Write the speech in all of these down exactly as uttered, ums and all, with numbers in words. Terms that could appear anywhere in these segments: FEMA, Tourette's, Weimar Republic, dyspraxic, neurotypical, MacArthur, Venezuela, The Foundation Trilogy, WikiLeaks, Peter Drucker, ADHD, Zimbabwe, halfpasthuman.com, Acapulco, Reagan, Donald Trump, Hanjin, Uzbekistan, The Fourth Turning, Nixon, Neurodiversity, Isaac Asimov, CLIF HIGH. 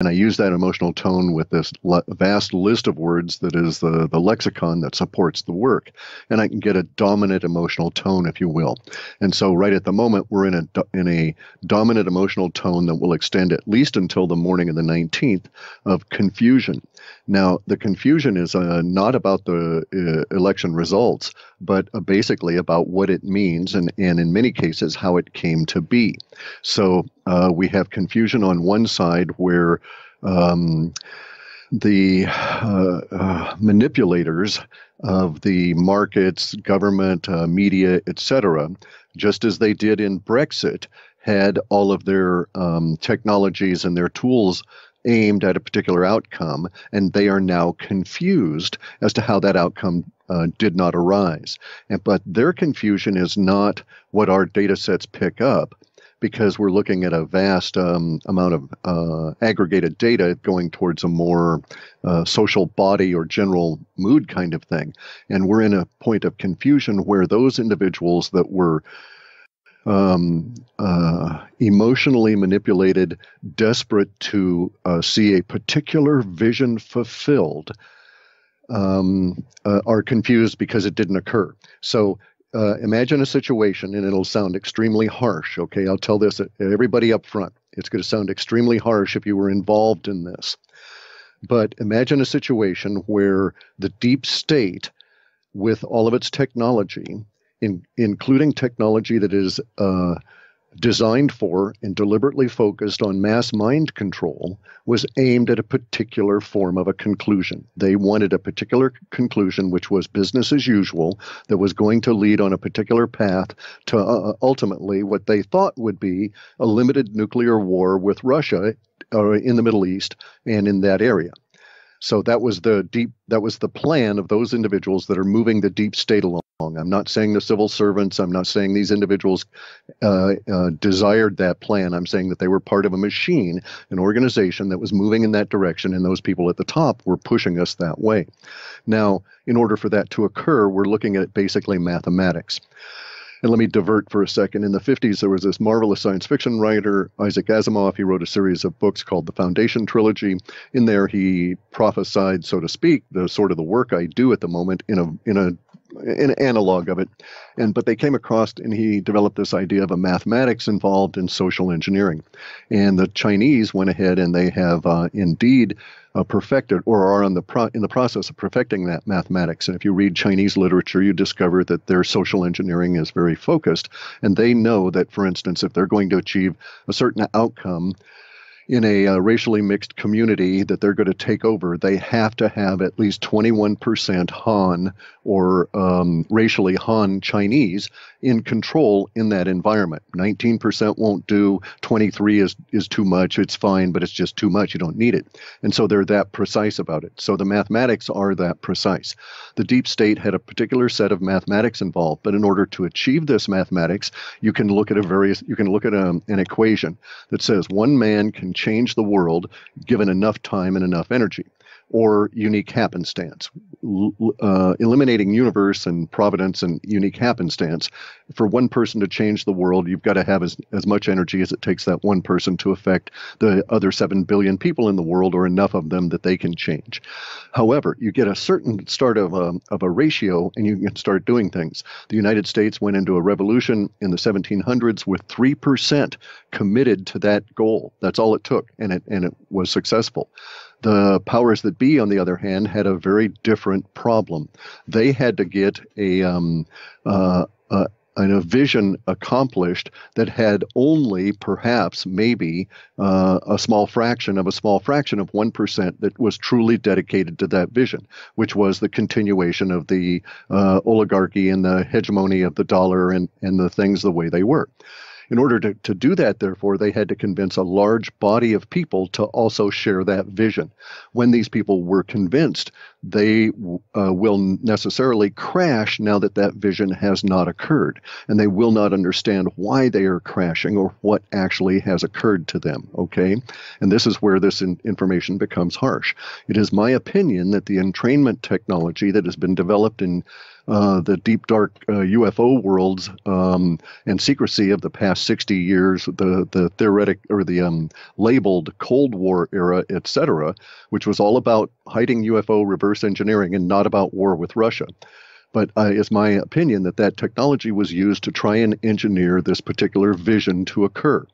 And I use that emotional tone with this le- vast list of words that is the, the lexicon that supports the work. And I can get a dominant emotional tone, if you will. And so right at the moment, we're in a, in a dominant emotional tone that will extend at least until the morning of the nineteenth of confusion. Now, the confusion is uh, not about the uh, election results, but uh, basically about what it means and, and in many cases, how it came to be. So uh, we have confusion on one side where Um, the uh, uh, manipulators of the markets, government, uh, media, et cetera, just as they did in Brexit, had all of their um, technologies and their tools aimed at a particular outcome, and they are now confused as to how that outcome Uh, did not arise. And, but their confusion is not what our data sets pick up, because we're looking at a vast um, amount of uh, aggregated data going towards a more uh, social body or general mood kind of thing. And we're in a point of confusion where those individuals that were Um, uh, emotionally manipulated, desperate to uh, see a particular vision fulfilled, Um, uh, are confused because it didn't occur. So uh, imagine a situation, and it'll sound extremely harsh, okay? I'll tell this, everybody up front, it's going to sound extremely harsh if you were involved in this. But imagine a situation where the deep state, with all of its technology, in, including technology that is uh, designed for and deliberately focused on mass mind control, was aimed at a particular form of a conclusion. They wanted a particular conclusion, which was business as usual, that was going to lead on a particular path to uh, ultimately what they thought would be a limited nuclear war with Russia uh, in the Middle East and in that area. So that was the deep, that was the plan of those individuals that are moving the deep state along. I'm not saying the civil servants, I'm not saying these individuals uh, uh, desired that plan. I'm saying that they were part of a machine, an organization that was moving in that direction, and those people at the top were pushing us that way. Now, in order for that to occur, we're looking at basically mathematics. And let me divert for a second. In the fifties, there was this marvelous science fiction writer, Isaac Asimov. He wrote a series of books called The Foundation Trilogy. In there, he prophesied, so to speak, the sort of the work I do at the moment in a in a an analog of it. And but they came across, and he developed this idea of a mathematics involved in social engineering. And the Chinese went ahead and they have uh, indeed uh, perfected, or are on the pro- in the process of perfecting that mathematics. And if you read Chinese literature, you discover that their social engineering is very focused. And they know that, for instance, if they're going to achieve a certain outcome in a uh, racially mixed community that they're going to take over, they have to have at least twenty-one percent Han or um, racially Han Chinese in control in that environment. nineteen percent won't do, twenty-three is, is too much, it's fine, but it's just too much, you don't need it. And so they're that precise about it. So the mathematics are that precise. The deep state had a particular set of mathematics involved, but in order to achieve this mathematics, you can look at a various, you can look at a, an equation that says one man can change the world given enough time and enough energy, or unique happenstance. Uh, eliminating universe and providence and unique happenstance, for one person to change the world, you've got to have as, as much energy as it takes that one person to affect the other seven billion people in the world, or enough of them that they can change. However, you get a certain start of a, of a ratio, and you can start doing things. The United States went into a revolution in the seventeen hundreds with three percent committed to that goal. That's all it took, and it and it was successful. The powers that be, on the other hand, had a very different problem. They had to get a, um, uh, uh, a vision accomplished that had only, perhaps, maybe, uh, a small fraction of a small fraction of one percent that was truly dedicated to that vision, which was the continuation of the uh, oligarchy and the hegemony of the dollar and, and the things the way they were. In order to, to do that, therefore, they had to convince a large body of people to also share that vision. When these people were convinced, they uh, will necessarily crash now that that vision has not occurred, and they will not understand why they are crashing or what actually has occurred to them, okay? And this is where this in- information becomes harsh. It is my opinion that the entrainment technology that has been developed in uh, the deep, dark uh, U F O worlds um, and secrecy of the past sixty years, the the theoretic or the um, labeled Cold War era, et cetera, which was all about hiding U F O reverse engineering and not about war with Russia. But uh, it's my opinion that that technology was used to try and engineer this particular vision to occur.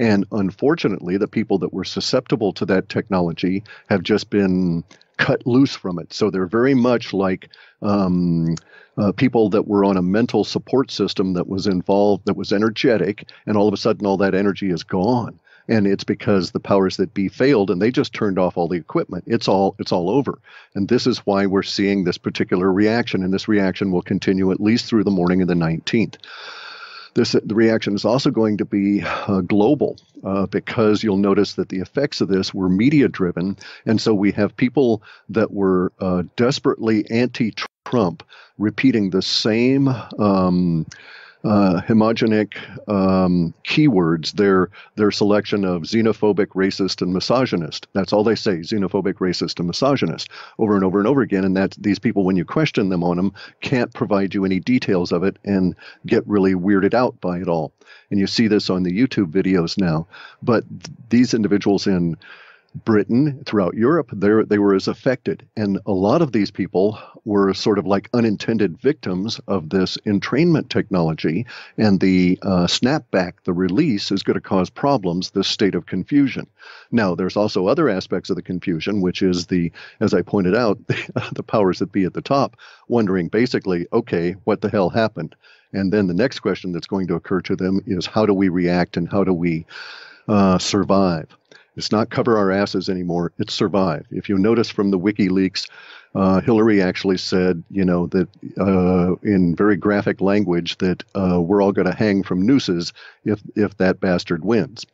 And unfortunately, the people that were susceptible to that technology have just been cut loose from it. So they're very much like um, uh, people that were on a mental support system that was involved, that was energetic, and all of a sudden all that energy is gone. And it's because the powers that be failed and they just turned off all the equipment. It's all it's all over. And this is why we're seeing this particular reaction. And this reaction will continue at least through the morning of the nineteenth. This the reaction is also going to be uh, global uh, because you'll notice that the effects of this were media driven. And so we have people that were uh, desperately anti-Trump repeating the same um, uh, homogenic um, keywords, their, their selection of xenophobic, racist, and misogynist. That's all they say, xenophobic, racist, and misogynist, over and over and over again. And that these people, when you question them on them, can't provide you any details of it and get really weirded out by it all. And you see this on the YouTube videos now. But th- these individuals in Britain, throughout Europe, there they were as affected. And a lot of these people were sort of like unintended victims of this entrainment technology. And the uh, snapback, the release, is going to cause problems, this state of confusion. Now, there's also other aspects of the confusion, which is the, as I pointed out, the powers that be at the top, wondering basically, okay, what the hell happened? And then the next question that's going to occur to them is, how do we react and how do we uh, survive? It's not cover our asses anymore. It's survive. If you notice from the WikiLeaks, uh, Hillary actually said, you know, that uh, in very graphic language that uh, we're all going to hang from nooses if if that bastard wins.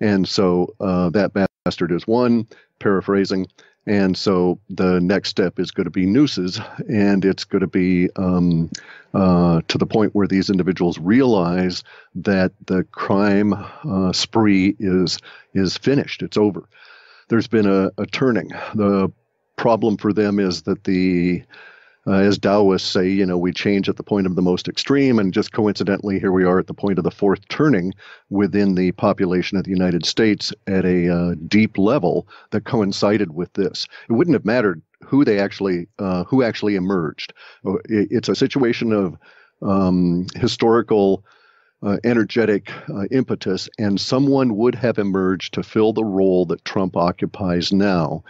And so uh, that bastard is one, paraphrasing. And so the next step is going to be nooses, and it's going to be um, uh, to the point where these individuals realize that the crime uh, spree is is finished. It's over. There's been a, a turning. The problem for them is that the Uh, as Taoists say, you know, we change at the point of the most extreme, and just coincidentally, here we are at the point of the fourth turning within the population of the United States at a uh, deep level that coincided with this. It wouldn't have mattered who they actually, uh, who actually emerged. It's a situation of um, historical Uh, energetic uh, impetus, and someone would have emerged to fill the role that Trump occupies now.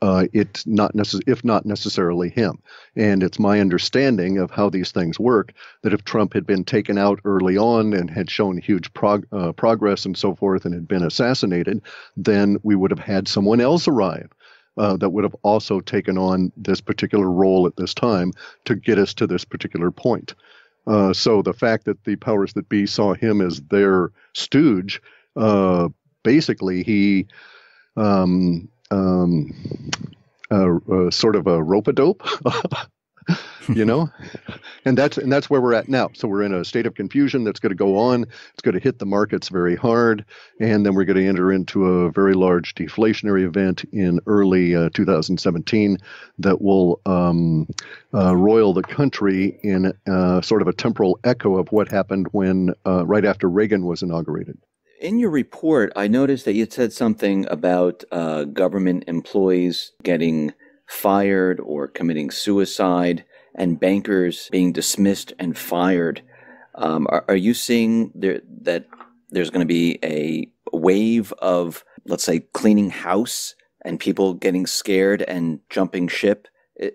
Uh, it's not necess- if not necessarily him. And it's my understanding of how these things work that if Trump had been taken out early on and had shown huge prog- uh, progress and so forth and had been assassinated, then we would have had someone else arrive uh, that would have also taken on this particular role at this time to get us to this particular point. Uh, so the fact that the powers that be saw him as their stooge, uh, basically he... Um, Um, uh, uh, sort of a rope-a-dope, you know, and that's and that's where we're at now. So we're in a state of confusion that's going to go on. It's going to hit the markets very hard, and then we're going to enter into a very large deflationary event in early uh, two thousand seventeen that will um, uh, roil the country in uh, sort of a temporal echo of what happened when uh, right after Reagan was inaugurated. In your report, I noticed that you said something about uh, government employees getting fired or committing suicide and bankers being dismissed and fired. Um, are, are you seeing there, that there's going to be a wave of, let's say, cleaning house and people getting scared and jumping ship?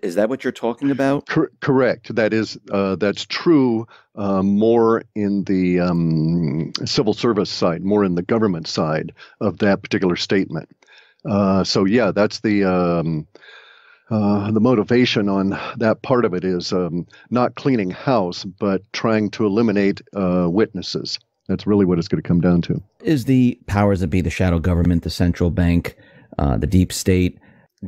Is that what you're talking about? Cor- correct. That is, uh, that's true uh, more in the um, civil service side, more in the government side of that particular statement. Uh, so, yeah, that's the um, uh, the motivation on that part of it is um, not cleaning house, but trying to eliminate uh, witnesses. That's really what it's going to come down to. Is the powers that be, the shadow government, the central bank, uh, the deep state,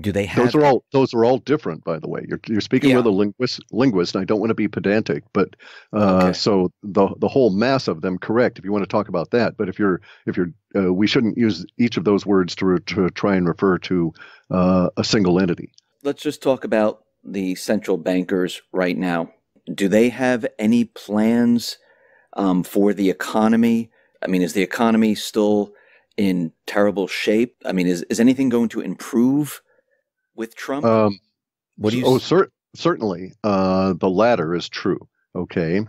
do they have? Those are all. Those are all different, by the way. You're you're speaking yeah. with a linguist. Linguist, and I don't want to be pedantic, but uh, okay. so the the whole mass of them, correct? If you want to talk about that, but if you're if you're, uh, we shouldn't use each of those words to re- to try and refer to uh, a single entity. Let's just talk about the central bankers right now. do they have any plans um, for the economy? I mean, is the economy still in terrible shape? I mean, is, is anything going to improve with Trump? Um, what do you oh, cer certainly. Uh, the latter is true. Okay.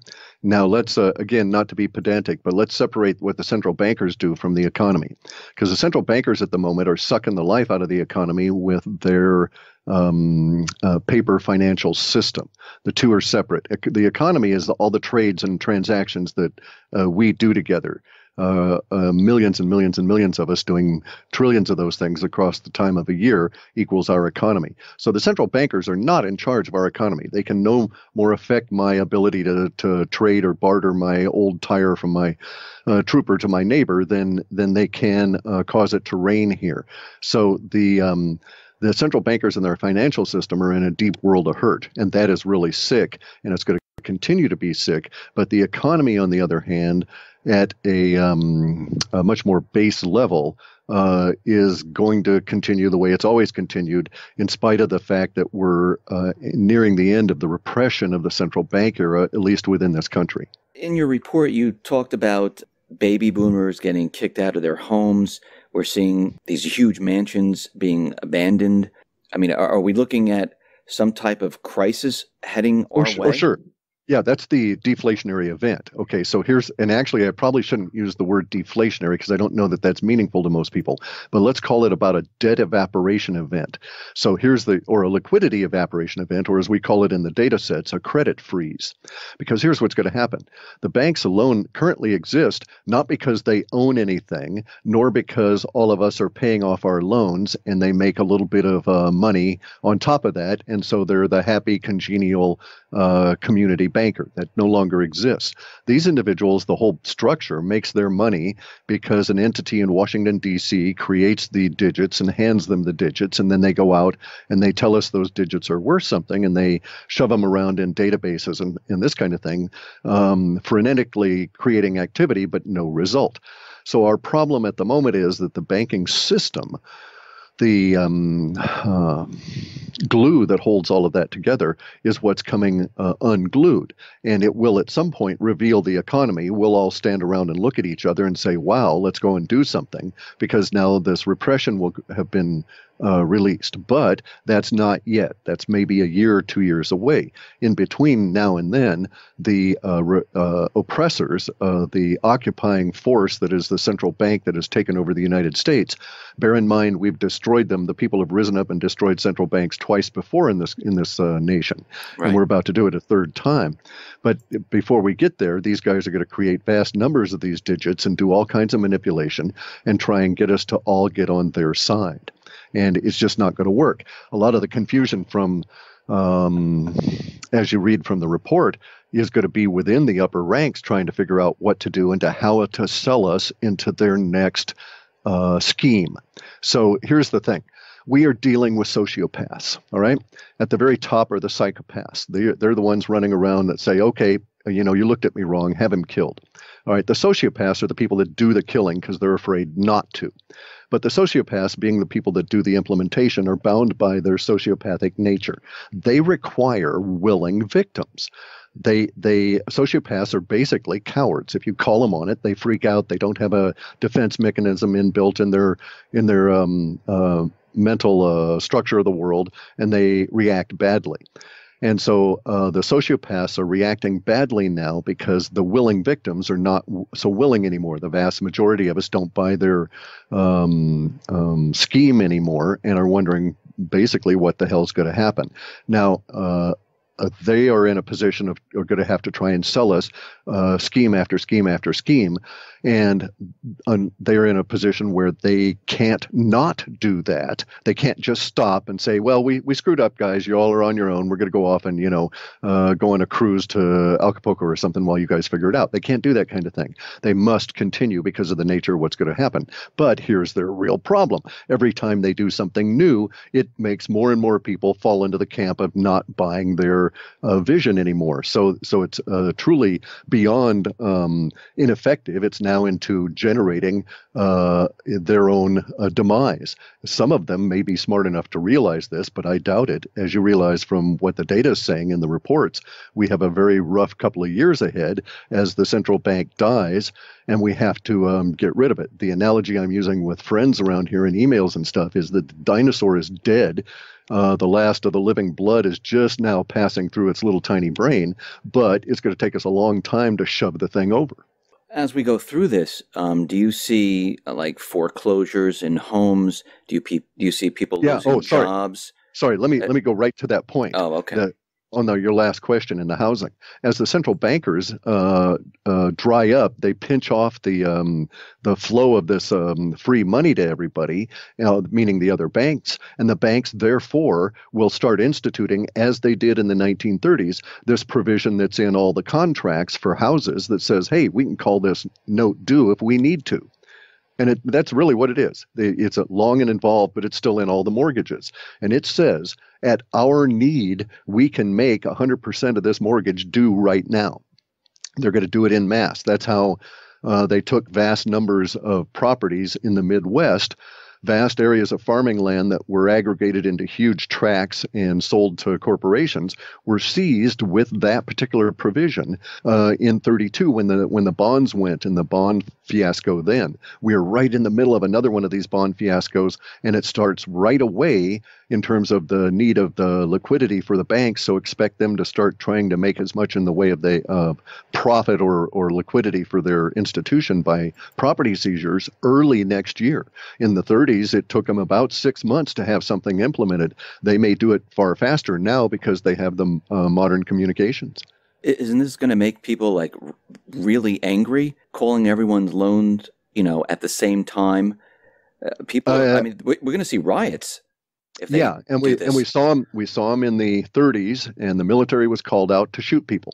Now let's, uh, again, not to be pedantic, but let's separate what the central bankers do from the economy, because the central bankers at the moment are sucking the life out of the economy with their um, uh, paper financial system. The two are separate. The economy is the, all the trades and transactions that uh, we do together. Uh, uh, millions and millions and millions of us doing trillions of those things across the time of a year equals our economy. So the central bankers are not in charge of our economy. They can no more affect my ability to, to trade or barter my old tire from my uh, trooper to my neighbor than, than they can uh, cause it to rain here. So the... Um, The central bankers and their financial system are in a deep world of hurt, and that is really sick, and it's going to continue to be sick. But the economy, on the other hand, at a, um, a much more base level, uh, is going to continue the way it's always continued, in spite of the fact that we're uh, nearing the end of the repression of the central bank era, at least within this country. In your report, you talked about baby boomers getting kicked out of their homes. We're seeing these huge mansions being abandoned. I mean, are, are we looking at some type of crisis heading our way? Oh, sure. Yeah, that's the deflationary event. Okay, so here's, and actually I probably shouldn't use the word deflationary because I don't know that that's meaningful to most people, but let's call it about a debt evaporation event. So here's the, or a liquidity evaporation event, or as we call it in the data sets, a credit freeze. Because here's what's going to happen. The banks alone currently exist not because they own anything, nor because all of us are paying off our loans and they make a little bit of uh, money on top of that. And so they're the happy, congenial uh, community bank. Banker that no longer exists. These individuals, the whole structure makes their money because an entity in Washington, D C creates the digits and hands them the digits, and then they go out and they tell us those digits are worth something, and they shove them around in databases and, and this kind of thing, um, frenetically creating activity, but no result. So our problem at the moment is that the banking system, the um, uh, glue that holds all of that together, is what's coming uh, unglued. And it will at some point reveal the economy. We'll all stand around and look at each other and say, wow, let's go and do something, because now this repression will have been uh, released. But that's not yet. That's maybe a year or two years away. In between now and then, the uh, re uh, oppressors, uh, the occupying force that is the central bank that has taken over the United States, bear in mind we've destroyed them. The people have risen up and destroyed central banks twice before in this in this uh, nation, right. And we're about to do it a third time. But before we get there, these guys are going to create vast numbers of these digits and do all kinds of manipulation and try and get us to all get on their side. And it's just not going to work. A lot of the confusion from, um, as you read from the report, is going to be within the upper ranks trying to figure out what to do and to how to sell us into their next Uh, scheme. So here's the thing. We are dealing with sociopaths, all right? At the very top are the psychopaths. They, they're the ones running around that say, okay, you know, you looked at me wrong, have him killed. All right, the sociopaths are the people that do the killing because they're afraid not to. But the sociopaths, being the people that do the implementation, are bound by their sociopathic nature. They require willing victims. They, they sociopaths are basically cowards. If you call them on it, they freak out. They don't have a defense mechanism inbuilt in their in their um, uh, mental uh, structure of the world, and they react badly. And so uh, the sociopaths are reacting badly now because the willing victims are not w so willing anymore. The vast majority of us don't buy their um, um, scheme anymore and are wondering basically what the hell's going to happen. Now, uh, they are in a position of are going to have to try and sell us uh, scheme after scheme after scheme. And um, they're in a position where they can't not do that. They can't just stop and say, well, we, we screwed up, guys. You all are on your own. We're going to go off and, you know, uh, go on a cruise to Acapulco or something while you guys figure it out. They can't do that kind of thing. They must continue because of the nature of what's going to happen. But here's their real problem. Every time they do something new, it makes more and more people fall into the camp of not buying their uh, vision anymore. So, so it's uh, truly beyond beyond um, ineffective, it's now into generating uh, their own uh, demise. Some of them may be smart enough to realize this, but I doubt it. As you realize from what the data is saying in the reports, we have a very rough couple of years ahead as the central bank dies, and we have to um, get rid of it. The analogy I'm using with friends around here in emails and stuff is that the dinosaur is dead. Uh, the last of the living blood is just now passing through its little tiny brain, but it's going to take us a long time to shove the thing over. As we go through this, um, do you see uh, like foreclosures in homes? Do you, pe do you see people yeah. losing oh, sorry. jobs? Sorry, let me, uh, let me go right to that point. Oh, okay. The, on the, your last question in the housing. As the central bankers uh, uh, dry up, they pinch off the um, the flow of this um, free money to everybody, you know, meaning the other banks. And the banks, therefore, will start instituting, as they did in the nineteen thirties, this provision that's in all the contracts for houses that says, hey, we can call this note due if we need to. And it, that's really what it is. It's long and involved, but it's still in all the mortgages. And it says, at our need, we can make one hundred percent of this mortgage due right now. They're going to do it en masse. That's how uh, they took vast numbers of properties in the Midwest, vast areas of farming land that were aggregated into huge tracts and sold to corporations were seized with that particular provision uh, in thirty-two when the when the bonds went and the bond fiasco then. We are right in the middle of another one of these bond fiascos, and it starts right away in terms of the need of the liquidity for the banks, so expect them to start trying to make as much in the way of the uh, profit or, or liquidity for their institution by property seizures early next year. In the thirties, it took them about six months to have something implemented. They may do it far faster now because they have the uh, modern communications. Isn't this going to make people like really angry, calling everyone's loans, you know, at the same time? Uh, people, uh, I mean, we're going to see riots. Yeah, and we and we saw him we saw him in the thirties, and the military was called out to shoot people.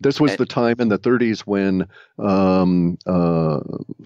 This was the time in the thirties when um, uh,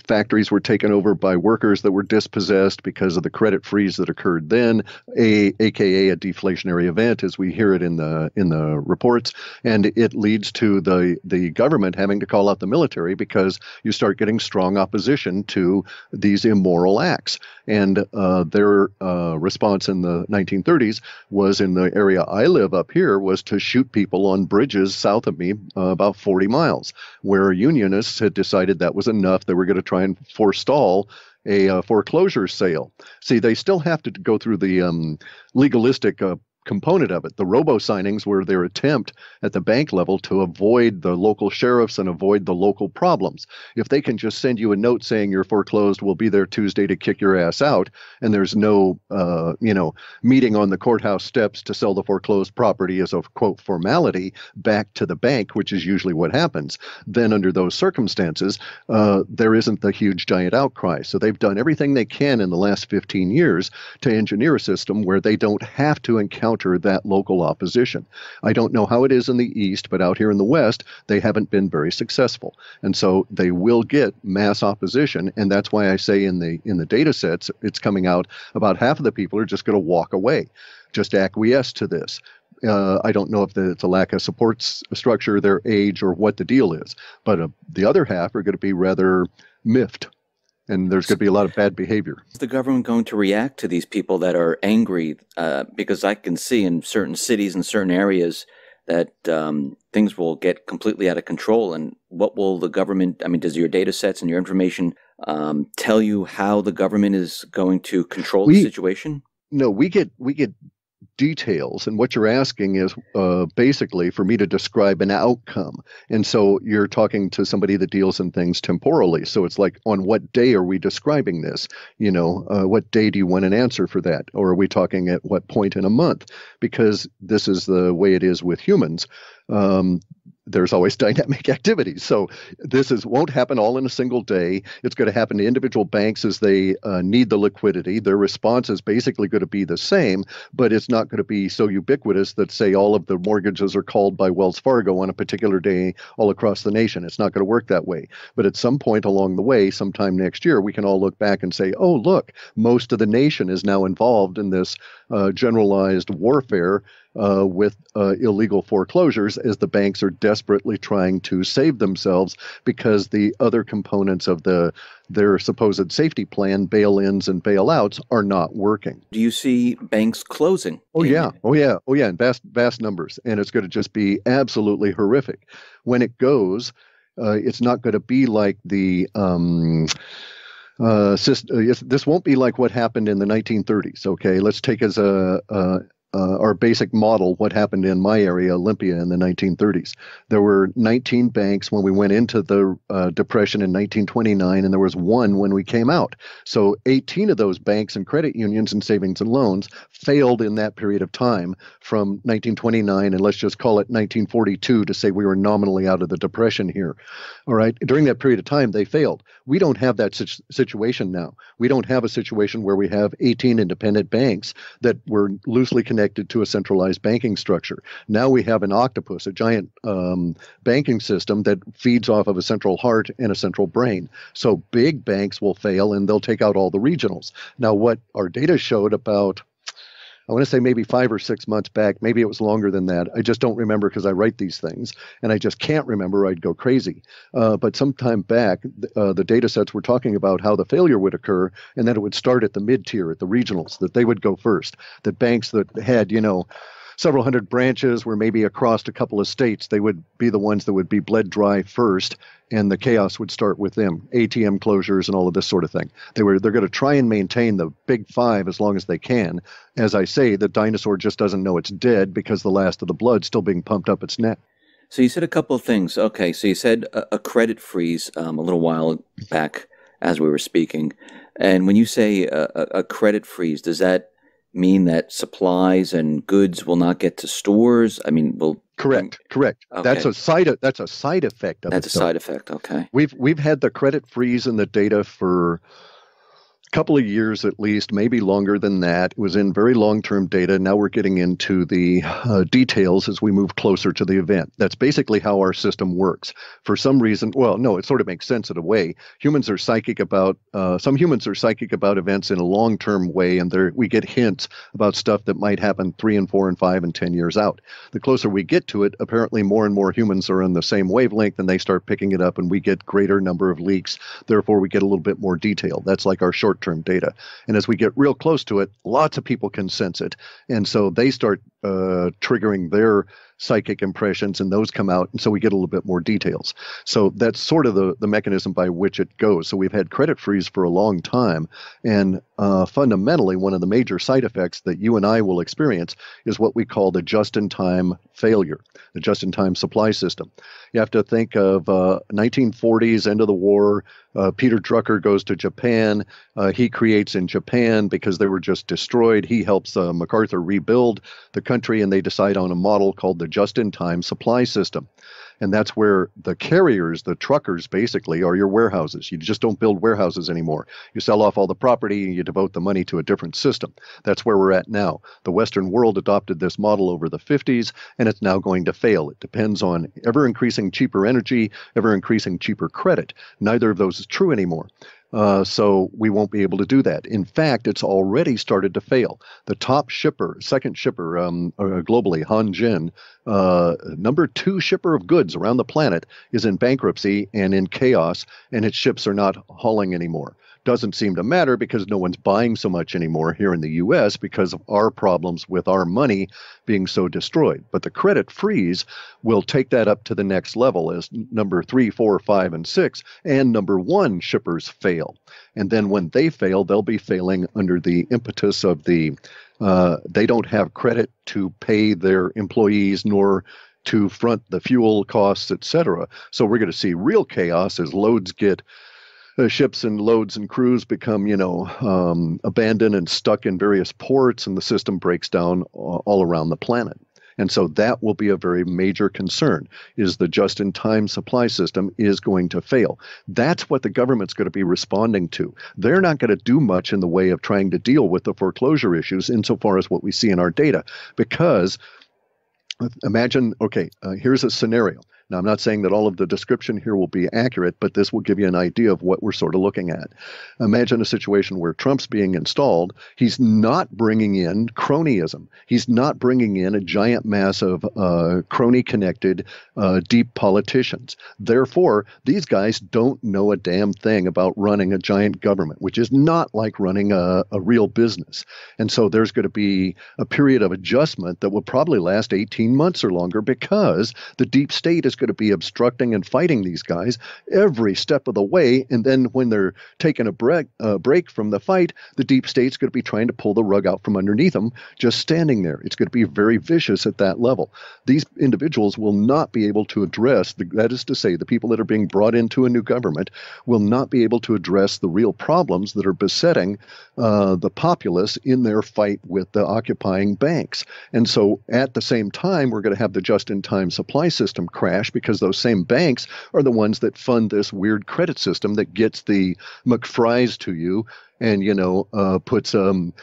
factories were taken over by workers that were dispossessed because of the credit freeze that occurred then, a, aka a deflationary event, as we hear it in the in the reports, and it leads to the the government having to call out the military because you start getting strong opposition to these immoral acts, and uh, their uh, response in the nineteen thirties was, in the area I live up here, was to shoot people on bridges south of me. Uh, about forty miles, where unionists had decided that was enough. They were going to try and forestall a uh, foreclosure sale. See, they still have to go through the um, legalistic uh, component of it. The robo-signings were their attempt at the bank level to avoid the local sheriffs and avoid the local problems. If they can just send you a note saying you're foreclosed, we'll be there Tuesday to kick your ass out, and there's no uh, you know, meeting on the courthouse steps to sell the foreclosed property as a, quote, formality back to the bank, which is usually what happens, then under those circumstances, uh, there isn't the huge giant outcry. So they've done everything they can in the last fifteen years to engineer a system where they don't have to encounter that local opposition. I don't know how it is in the East, but out here in the West, they haven't been very successful. And so they will get mass opposition. And that's why I say in the in the data sets, it's coming out about half of the people are just going to walk away, just acquiesce to this. Uh, I don't know if the, it's a lack of support structure, their age, or what the deal is. But uh, the other half are going to be rather miffed. And there's going to be a lot of bad behavior. Is the government going to react to these people that are angry? Uh, because I can see in certain cities and certain areas that um, things will get completely out of control. And what will the government, I mean, does your data sets and your information um, tell you how the government is going to control we, the situation? No, we get, we get details. And what you're asking is uh, basically for me to describe an outcome. And so you're talking to somebody that deals in things temporally. So it's like, on what day are we describing this? You know, uh, what day do you want an answer for that? Or are we talking at what point in a month? Because this is the way it is with humans. Um, there's always dynamic activities. So this is won't happen all in a single day. It's going to happen to individual banks as they uh, need the liquidity. Their response is basically going to be the same, but it's not going to be so ubiquitous that, say, all of the mortgages are called by Wells Fargo on a particular day all across the nation. It's not going to work that way. But at some point along the way, sometime next year, we can all look back and say, oh, look, most of the nation is now involved in this uh, generalized warfare uh, with uh, illegal foreclosures as the banks are desperately trying to save themselves because the other components of the their supposed safety plan, bail-ins and bailouts, are not working. Do you see banks closing? Oh, yeah. Oh, yeah. Oh, yeah. In vast, vast numbers. And it's going to just be absolutely horrific. When it goes, uh, it's not going to be like the um, – Uh, this won't be like what happened in the nineteen thirties, okay? Let's take as a, a, a, our basic model what happened in my area, Olympia, in the nineteen thirties. There were nineteen banks when we went into the uh, Depression in nineteen twenty-nine, and there was one when we came out. So eighteen of those banks and credit unions and savings and loans failed in that period of time from nineteen twenty-nine, and let's just call it nineteen forty-two to say we were nominally out of the Depression here. All right? During that period of time, they failed. We don't have that situation now. We don't have a situation where we have eighteen independent banks that were loosely connected to a centralized banking structure. Now we have an octopus, a giant um, banking system that feeds off of a central heart and a central brain. So big banks will fail and they'll take out all the regionals. Now what our data showed about, I want to say maybe five or six months back, maybe it was longer than that. I just don't remember because I write these things, and I just can't remember. I'd go crazy. Uh, but sometime back, th uh, the data sets were talking about how the failure would occur, and that it would start at the mid-tier, at the regionals, that they would go first, that banks that had, you know, several hundred branches were maybe across a couple of states, they would be the ones that would be bled dry first, and the chaos would start with them, A T M closures and all of this sort of thing. They were, they're going to try and maintain the big five as long as they can. As I say, the dinosaur just doesn't know it's dead because the last of the blood's still being pumped up its neck. So you said a couple of things. Okay, so you said a, a credit freeze um, a little while back as we were speaking. And when you say a, a, a credit freeze, does that mean that supplies and goods will not get to stores? I mean, will correct, correct. Okay. That's a side. That's a side effect of it. That's a side effect. Okay. We've we've had the credit freeze in the data for a couple of years at least, maybe longer than that. It was in very long-term data. Now we're getting into the uh, details as we move closer to the event. That's basically how our system works. For some reason, well, no, it sort of makes sense in a way. Humans are psychic about, uh, some humans are psychic about events in a long-term way, and there, we get hints about stuff that might happen three and four and five and ten years out. The closer we get to it, apparently more and more humans are on the same wavelength, and they start picking it up, and we get greater number of leaks. Therefore, we get a little bit more detail. That's like our short-term data. And as we get real close to it, lots of people can sense it. And so they start uh, triggering their psychic impressions, and those come out, and so we get a little bit more details. So that's sort of the, the mechanism by which it goes. So we've had credit freeze for a long time, and uh, fundamentally one of the major side effects that you and I will experience is what we call the just-in-time failure, the just-in-time supply system. You have to think of uh, nineteen forties, end of the war, uh, Peter Drucker goes to Japan, uh, he creates in Japan because they were just destroyed, he helps uh, MacArthur rebuild the country, and they decide on a model called the just-in-time supply system. And that's where the carriers, the truckers, basically are your warehouses. You just don't build warehouses anymore. You sell off all the property and you devote the money to a different system. That's where we're at now. The Western world adopted this model over the fifties, and it's now going to fail. It depends on ever-increasing cheaper energy, ever-increasing cheaper credit. Neither of those is true anymore. Uh, so we won't be able to do that. In fact, it's already started to fail. The top shipper, second shipper um, uh, globally, Hanjin, uh, number two shipper of goods around the planet, is in bankruptcy and in chaos, and its ships are not hauling anymore. Doesn't seem to matter because no one's buying so much anymore here in the U S because of our problems with our money being so destroyed. But the credit freeze will take that up to the next level as number three, four, five, and six, and number one shippers fail. And then when they fail, they'll be failing under the impetus of the, uh, they don't have credit to pay their employees nor to front the fuel costs, et cetera. So we're going to see real chaos as loads get Uh, ships and loads and crews become, you know, um, abandoned and stuck in various ports, and the system breaks down all around the planet. And so that will be a very major concern, is the just-in-time supply system is going to fail. That's what the government's going to be responding to. They're not going to do much in the way of trying to deal with the foreclosure issues insofar as what we see in our data, because imagine, okay, uh, here's a scenario. Now, I'm not saying that all of the description here will be accurate, but this will give you an idea of what we're sort of looking at. Imagine a situation where Trump's being installed. He's not bringing in cronyism. He's not bringing in a giant mass of uh, crony-connected, uh, deep politicians. Therefore, these guys don't know a damn thing about running a giant government, which is not like running a, a real business. And so there's going to be a period of adjustment that will probably last eighteen months or longer, because the deep state is going to be obstructing and fighting these guys every step of the way. And then when they're taking a break, uh, break from the fight, the deep state's going to be trying to pull the rug out from underneath them, just standing there. It's going to be very vicious at that level. These individuals will not be able to address, the, that is to say, the people that are being brought into a new government will not be able to address the real problems that are besetting uh, the populace in their fight with the occupying banks. And so at the same time, we're going to have the just-in-time supply system crash, because those same banks are the ones that fund this weird credit system that gets the McFries to you and, you know, uh, puts um,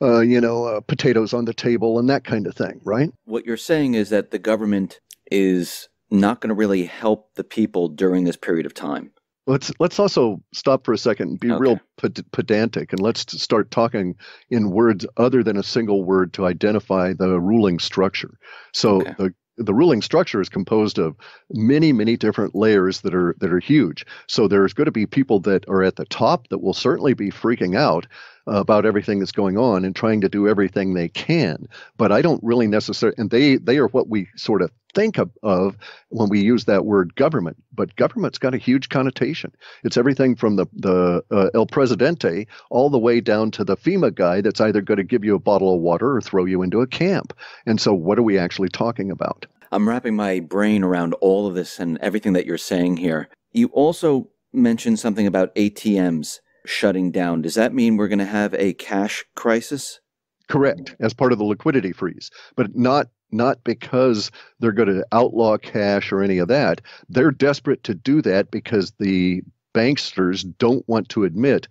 uh, you know, uh, potatoes on the table and that kind of thing, right? What you're saying is that the government is not going to really help the people during this period of time. Let's let's also stop for a second and be okay. real ped pedantic, and let's start talking in words other than a single word to identify the ruling structure. So okay. the the ruling structure is composed of many, many different layers that are that are huge. So there's going to be people that are at the top that will certainly be freaking out about everything that's going on and trying to do everything they can. But I don't really necessarily, and they they are what we sort of think of, of when we use that word government, but government's got a huge connotation. It's everything from the, the uh, El Presidente all the way down to the FEMA guy that's either going to give you a bottle of water or throw you into a camp. And so what are we actually talking about? I'm wrapping my brain around all of this and everything that you're saying here. You also mentioned something about A T Ms shutting down. Does that mean we're going to have a cash crisis? Correct, as part of the liquidity freeze, but not Not because they're going to outlaw cash or any of that. They're desperate to do that because the banksters don't want to admit.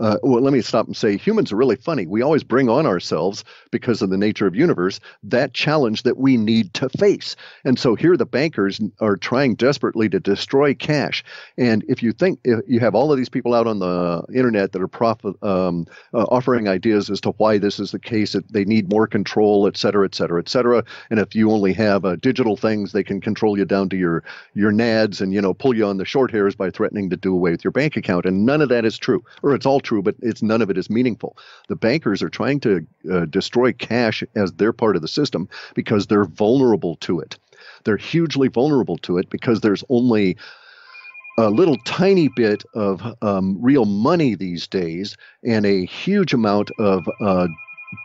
Uh, well, let me stop and say humans are really funny. We always bring on ourselves, because of the nature of universe, that challenge that we need to face. And so here the bankers are trying desperately to destroy cash. And if you think if you have all of these people out on the internet that are profit, um, uh, offering ideas as to why this is the case, that they need more control, et cetera, et cetera, et cetera. And if you only have uh, digital things, they can control you down to your your nads and, you know, pull you on the short hairs by threatening to do away with your bank account. And none of that is true, or it's all true. True, but it's none of it is meaningful. The bankers are trying to uh, destroy cash as their part of the system because they're vulnerable to it. They're hugely vulnerable to it because there's only a little tiny bit of um, real money these days, and a huge amount of uh,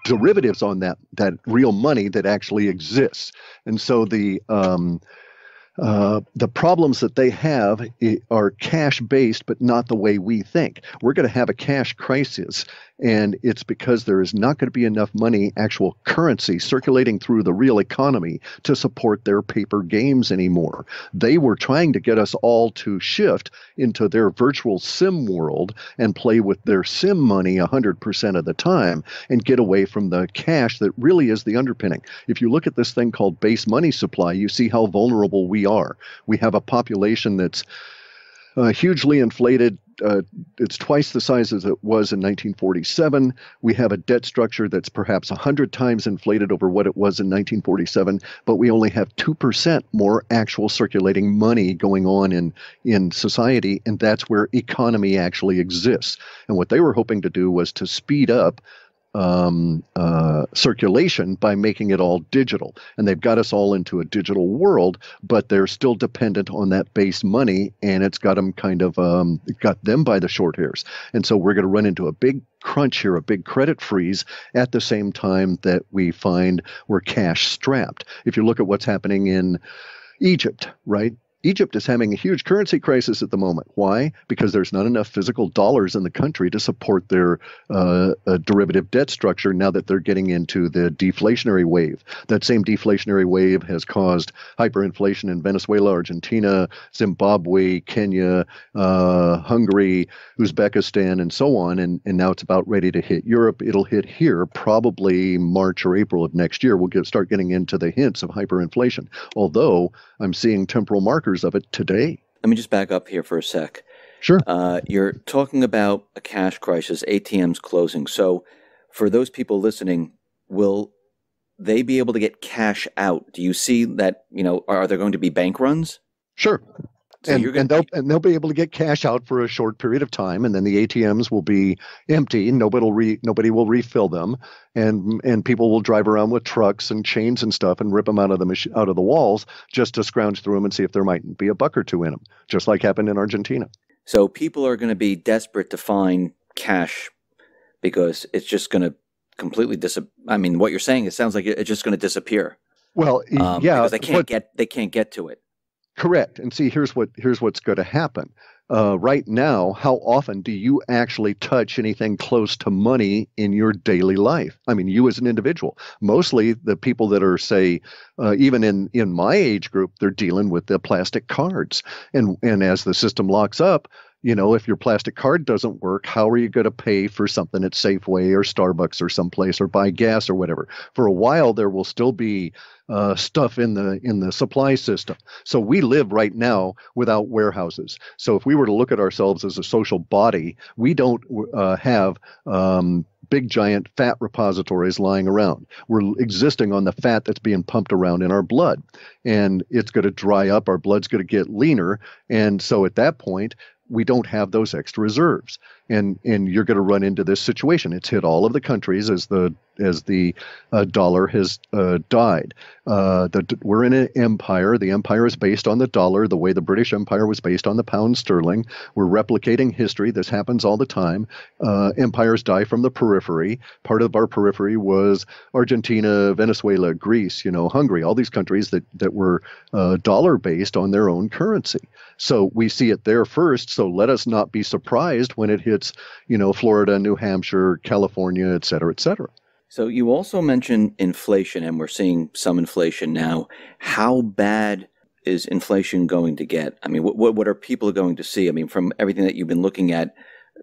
derivatives on that that real money that actually exists. And so the um, Uh, the problems that they have are cash-based, but not the way we think. We're going to have a cash crisis, and it's because there is not going to be enough money, actual currency, circulating through the real economy to support their paper games anymore. They were trying to get us all to shift into their virtual sim world and play with their sim money one hundred percent of the time and get away from the cash that really is the underpinning. If you look at this thing called base money supply, you see how vulnerable we are. We have a population that's uh, hugely inflated. Uh, it's twice the size as it was in nineteen forty-seven. We have a debt structure that's perhaps a hundred times inflated over what it was in nineteen forty-seven, but we only have two percent more actual circulating money going on in, in society, and that's where economy actually exists. And what they were hoping to do was to speed up Um, uh, circulation by making it all digital. And they've got us all into a digital world, but they're still dependent on that base money, and it's got them kind of um, got them by the short hairs. And so we're going to run into a big crunch here, a big credit freeze, at the same time that we find we're cash strapped. If you look at what's happening in Egypt, right? Egypt is having a huge currency crisis at the moment. Why? Because there's not enough physical dollars in the country to support their uh, uh, derivative debt structure now that they're getting into the deflationary wave. That same deflationary wave has caused hyperinflation in Venezuela, Argentina, Zimbabwe, Kenya, uh, Hungary, Uzbekistan, and so on. And, and now it's about ready to hit Europe. It'll hit here probably March or April of next year. We'll get, start getting into the hints of hyperinflation, although I'm seeing temporal markers of it today. Let me just back up here for a sec. Sure. Uh, you're talking about a cash crisis, A T Ms closing. So for those people listening, will they be able to get cash out? Do you see that, you know, are, are there going to be bank runs? Sure. So and, and, they'll, and they'll be able to get cash out for a short period of time, and then the A T Ms will be empty. Nobody will, re, nobody will refill them, and and people will drive around with trucks and chains and stuff and rip them out of the out of the walls just to scrounge through them and see if there might be a buck or two in them, just like happened in Argentina. So people are going to be desperate to find cash because it's just going to completely dis. I mean, what you're saying, it sounds like it's just going to disappear. Well, um, yeah, because they can't what, get they can't get to it. Correct. And see, here's what here's what's going to happen. Uh, right now, how often do you actually touch anything close to money in your daily life? I mean, you as an individual. Mostly the people that are, say, uh, even in, in my age group, they're dealing with the plastic cards. And and as the system locks up, you know, if your plastic card doesn't work, how are you going to pay for something at Safeway or Starbucks or someplace, or buy gas or whatever? For a while, there will still be uh, stuff in the in the supply system. So we live right now without warehouses. So if we were to look at ourselves as a social body, we don't uh, have um, big, giant fat repositories lying around. We're existing on the fat that's being pumped around in our blood, and it's going to dry up. Our blood's going to get leaner, and so at that point, we don't have those extra reserves, and and you're going to run into this situation. It's hit all of the countries as the as the uh, dollar has uh, died. Uh, the, we're in an empire. The empire is based on the dollar, the way the British Empire was based on the pound sterling. We're replicating history. This happens all the time. Uh, empires die from the periphery. Part of our periphery was Argentina, Venezuela, Greece, you know, Hungary, all these countries that that were uh, dollar based on their own currency. So we see it there first. So let us not be surprised when it hits, you know, Florida, New Hampshire, California, et cetera, et cetera. So you also mentioned inflation, and we're seeing some inflation now. How bad is inflation going to get? I mean, what what are people going to see? I mean, from everything that you've been looking at,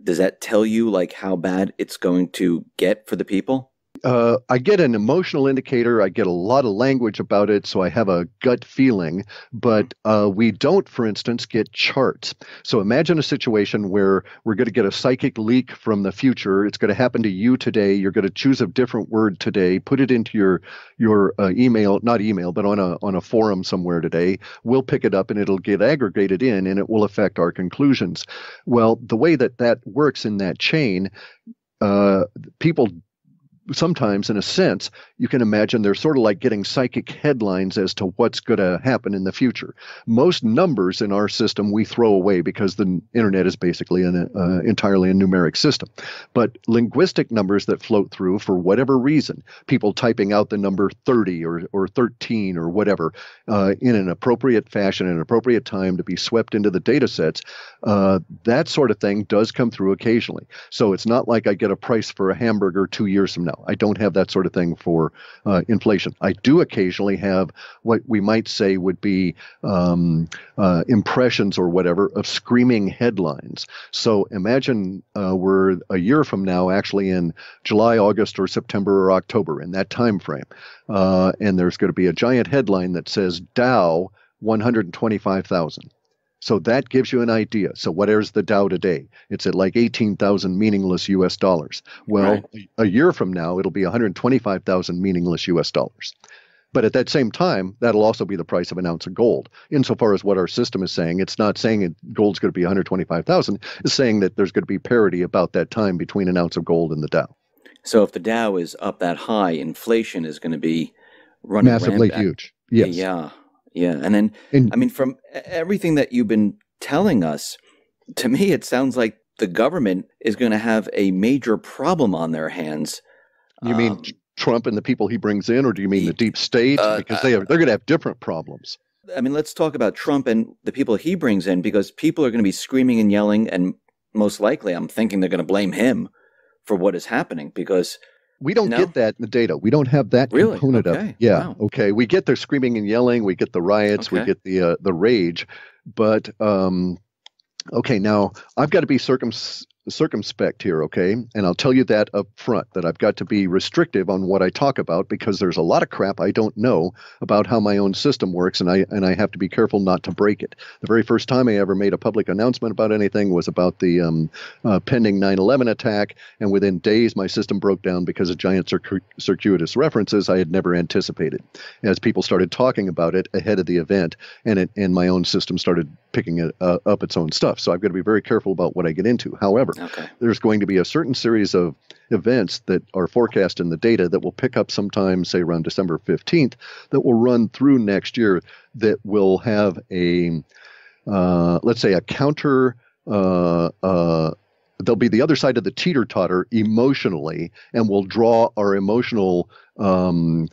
does that tell you like how bad it's going to get for the people? Uh, I get an emotional indicator. I get a lot of language about it, so I have a gut feeling. But uh, we don't, for instance, get charts. So imagine a situation where we're going to get a psychic leak from the future. It's going to happen to you today. You're going to choose a different word today, put it into your your uh, email, not email, but on a on a forum somewhere today. We'll pick it up, and it'll get aggregated in, and it will affect our conclusions. Well, the way that that works in that chain, uh, people. Sometimes, in a sense, you can imagine they're sort of like getting psychic headlines as to what's going to happen in the future. Most numbers in our system we throw away because the internet is basically an uh, entirely a numeric system. But linguistic numbers that float through for whatever reason, people typing out the number thirty or, or thirteen or whatever uh, in an appropriate fashion, an appropriate time to be swept into the data sets, uh, that sort of thing does come through occasionally. So it's not like I get a price for a hamburger two years from now. I don't have that sort of thing for uh, inflation. I do occasionally have what we might say would be um, uh, impressions or whatever of screaming headlines. So imagine uh, we're a year from now, actually in July, August, or September, or October, in that time frame. Uh, and there's going to be a giant headline that says Dow one hundred twenty-five thousand. So that gives you an idea. So whatever's the Dow today? It's at like eighteen thousand meaningless U S dollars. Well, right. a year from now, it'll be one hundred twenty-five thousand meaningless U S dollars. But at that same time, that'll also be the price of an ounce of gold. Insofar as what our system is saying, it's not saying gold's going to be one hundred twenty-five thousand. It's saying that there's going to be parity about that time between an ounce of gold and the Dow. So if the Dow is up that high, inflation is going to be running massively huge. Yes. Yeah. Yeah. And then, and, I mean, from everything that you've been telling us, to me, it sounds like the government is going to have a major problem on their hands. You um, mean Trump and the people he brings in, or do you mean the deep state? Uh, because they have, they're going to have different problems. I mean, let's talk about Trump and the people he brings in, because people are going to be screaming and yelling. And most likely, I'm thinking they're going to blame him for what is happening, because we don't no? get that in the data. We don't have that really? component okay. of it. Yeah. Wow. Okay. We get their screaming and yelling. We get the riots. Okay. We get the uh, the rage. But, um, okay, now I've got to be circumspect. circumspect here, okay? And I'll tell you that up front, that I've got to be restrictive on what I talk about, because there's a lot of crap I don't know about how my own system works, and I and I have to be careful not to break it. The very first time I ever made a public announcement about anything was about the um, uh, pending nine eleven attack, and within days my system broke down because of giant circu circuitous references I had never anticipated, as people started talking about it ahead of the event, and it, and my own system started picking it, uh, up its own stuff. So I've got to be very careful about what I get into. However, Okay. there's going to be a certain series of events that are forecast in the data that will pick up sometime, say around December fifteenth, that will run through next year, that will have a, uh, let's say, a counter, uh, uh, they'll be the other side of the teeter-totter emotionally, and will draw our emotional um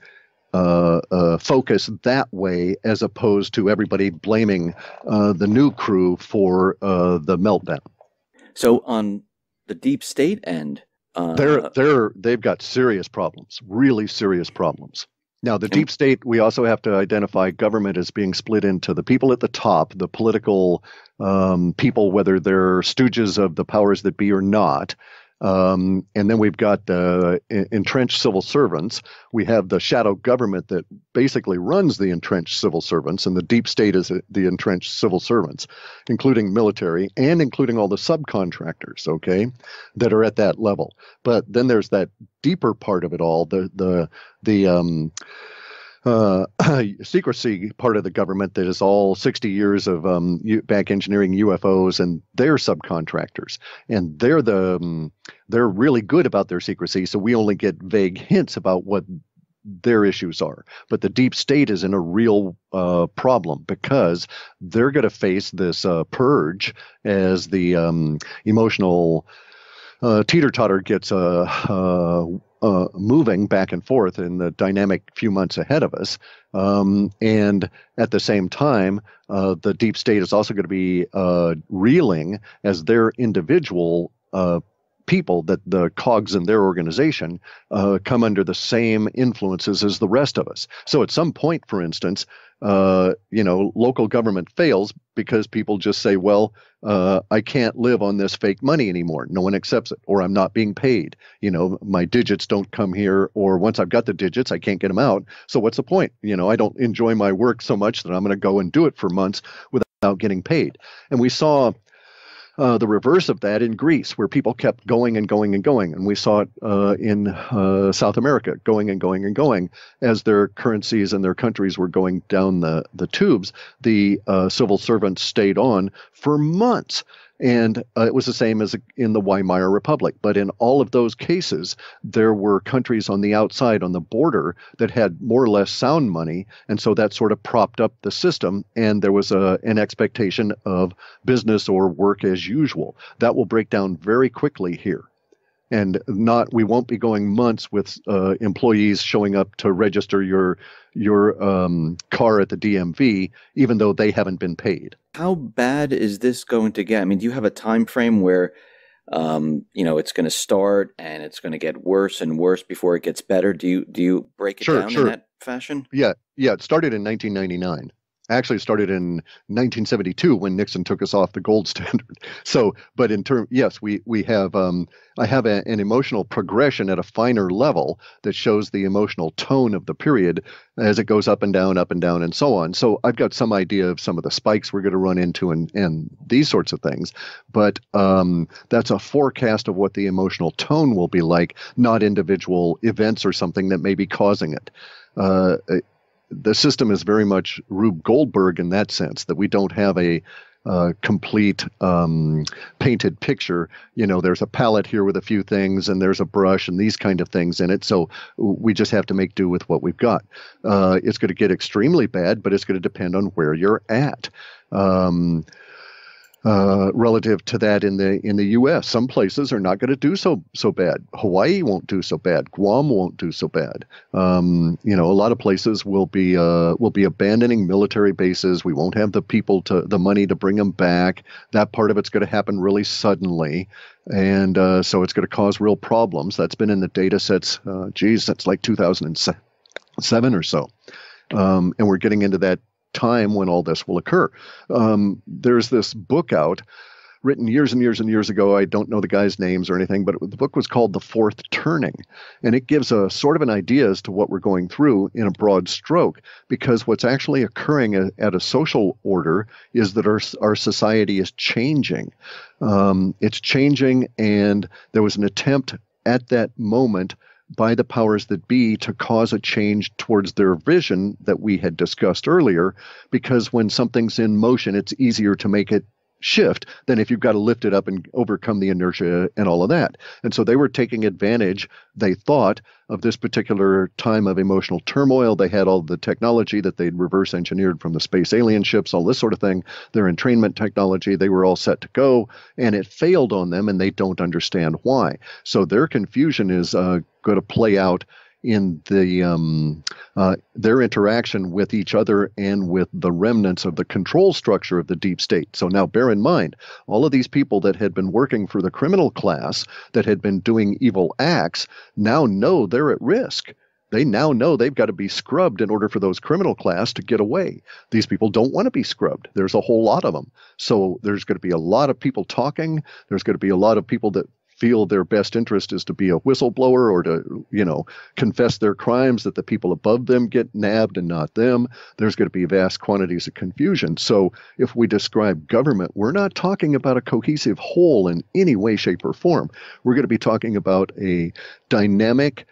Uh, uh, focus that way, as opposed to everybody blaming uh, the new crew for uh, the meltdown. So on the deep state end, uh, they're they're they've got serious problems, really serious problems. Now, the deep state, we also have to identify government as being split into the people at the top, the political um, people, whether they're stooges of the powers that be or not. Um, and then we've got the uh, entrenched civil servants. We have the shadow government that basically runs the entrenched civil servants, and the deep state is the entrenched civil servants, including military and including all the subcontractors, okay, that are at that level. But then there's that deeper part of it all, the the the um, uh, secrecy part of the government that is all sixty years of um, back engineering U F Os and their subcontractors, and they're the um, they're really good about their secrecy, so we only get vague hints about what their issues are. But the deep state is in a real uh, problem, because they're going to face this uh, purge as the um, emotional uh, teeter-totter gets uh, uh, Uh, moving back and forth in the dynamic few months ahead of us. Um, and at the same time, uh, the deep state is also going to be uh, reeling as their individual uh, people, that the cogs in their organization uh, come under the same influences as the rest of us. So at some point, for instance, uh, you know, local government fails because people just say, well, uh, I can't live on this fake money anymore. No one accepts it, or I'm not being paid. You know, my digits don't come here, or once I've got the digits, I can't get them out. So what's the point? You know, I don't enjoy my work so much that I'm going to go and do it for months without getting paid. And we saw Uh, the reverse of that in Greece, where people kept going and going and going. And we saw it uh, in uh, South America, going and going and going. As their currencies and their countries were going down the, the tubes, the uh, civil servants stayed on for months. And uh, it was the same as in the Weimar Republic. But in all of those cases, there were countries on the outside, on the border, that had more or less sound money. And so that sort of propped up the system. And there was a, an expectation of business or work as usual. That will break down very quickly here. And not, we won't be going months with uh, employees showing up to register your your um, car at the D M V, even though they haven't been paid. How bad is this going to get? I mean, do you have a time frame where, um, you know, it's going to start and it's going to get worse and worse before it gets better? Do you do you break it sure, down sure. in that fashion? Yeah, yeah. It started in nineteen ninety-nine. Actually started in nineteen seventy-two when Nixon took us off the gold standard. So, but in term, yes, we we have. Um, I have a, an emotional progression at a finer level that shows the emotional tone of the period as it goes up and down, up and down, and so on. So I've got some idea of some of the spikes we're going to run into and and these sorts of things. But um, that's a forecast of what the emotional tone will be like, not individual events or something that may be causing it. Uh, The system is very much Rube Goldberg in that sense, that we don't have a uh, complete um, painted picture. You know, there's a palette here with a few things, and there's a brush and these kind of things in it. So we just have to make do with what we've got. Uh, it's going to get extremely bad, but it's going to depend on where you're at. Um, uh, relative to that in the in the U S. Some places are not going to do so so bad. Hawaii won't do so bad. Guam won't do so bad. Um, you know, a lot of places will be uh, will be abandoning military bases. We won't have the people to the money to bring them back. That part of it's going to happen really suddenly. And uh, so it's going to cause real problems. That's been in the data sets, uh, geez, that's like two thousand seven or so. Um, and we're getting into that time when all this will occur. Um, there's this book out written years and years and years ago. I don't know the guy's names or anything, but it, the book was called The Fourth Turning. And it gives a sort of an idea as to what we're going through in a broad stroke, because what's actually occurring a, at a social order is that our, our society is changing. Um, it's changing, and there was an attempt at that moment by the powers that be to cause a change towards their vision that we had discussed earlier, because when something's in motion, it's easier to make it shift than if you've got to lift it up and overcome the inertia and all of that. And so they were taking advantage, they thought, of this particular time of emotional turmoil. They had all the technology that they'd reverse engineered from the space alien ships, all this sort of thing, their entrainment technology. They were all set to go, and it failed on them, and they don't understand why. So their confusion is uh, going to play out in the um, uh, their interaction with each other and with the remnants of the control structure of the deep state. So now bear in mind, all of these people that had been working for the criminal class, that had been doing evil acts, now know they're at risk. They now know they've got to be scrubbed in order for those criminal class to get away. These people don't want to be scrubbed. There's a whole lot of them. So there's going to be a lot of people talking. There's going to be a lot of people that feel their best interest is to be a whistleblower or to, you know, confess their crimes, that the people above them get nabbed and not them. There's going to be vast quantities of confusion. So if we describe government, we're not talking about a cohesive whole in any way, shape, or form. We're going to be talking about a dynamic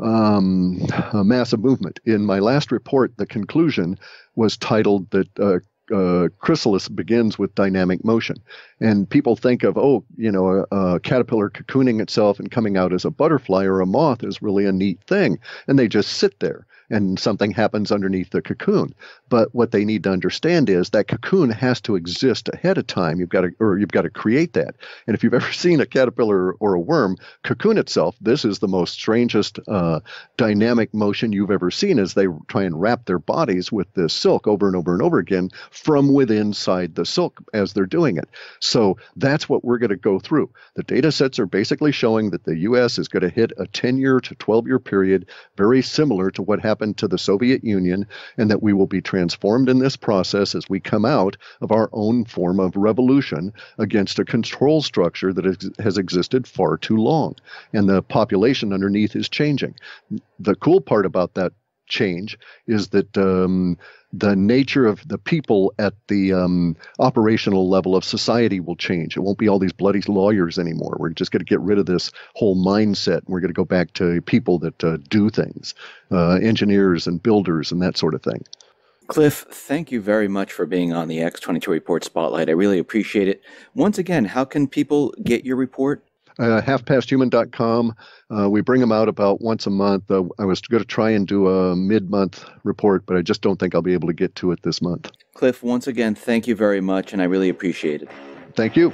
um, a massive movement. In my last report, the conclusion was titled that uh, Uh, chrysalis begins with dynamic motion. And people think of, oh, you know, a, a caterpillar cocooning itself and coming out as a butterfly or a moth is really a neat thing. And they just sit there and something happens underneath the cocoon. But what they need to understand is that cocoon has to exist ahead of time. You've got to, or you've got to create that. And if you've ever seen a caterpillar or a worm cocoon itself, this is the most strangest uh, dynamic motion you've ever seen, as they try and wrap their bodies with this silk over and over and over again from within inside the silk as they're doing it. So that's what we're going to go through. The data sets are basically showing that the U S is going to hit a ten-year to twelve-year period, very similar to what happened to the Soviet Union, and that we will be transformed in this process as we come out of our own form of revolution against a control structure that ex- has existed far too long. And the population underneath is changing. The cool part about that change is that um, the nature of the people at the um, operational level of society will change. It won't be all these bloody lawyers anymore. We're just going to get rid of this whole mindset. We're going to go back to people that uh, do things, uh, engineers and builders and that sort of thing. Cliff, thank you very much for being on the X twenty-two Report Spotlight. I really appreciate it. Once again, how can people get your report? Uh, half past human dot com. Uh, we bring them out about once a month. Uh, I was going to try and do a mid-month report, but I just don't think I'll be able to get to it this month. Cliff, once again, thank you very much, and I really appreciate it. Thank you.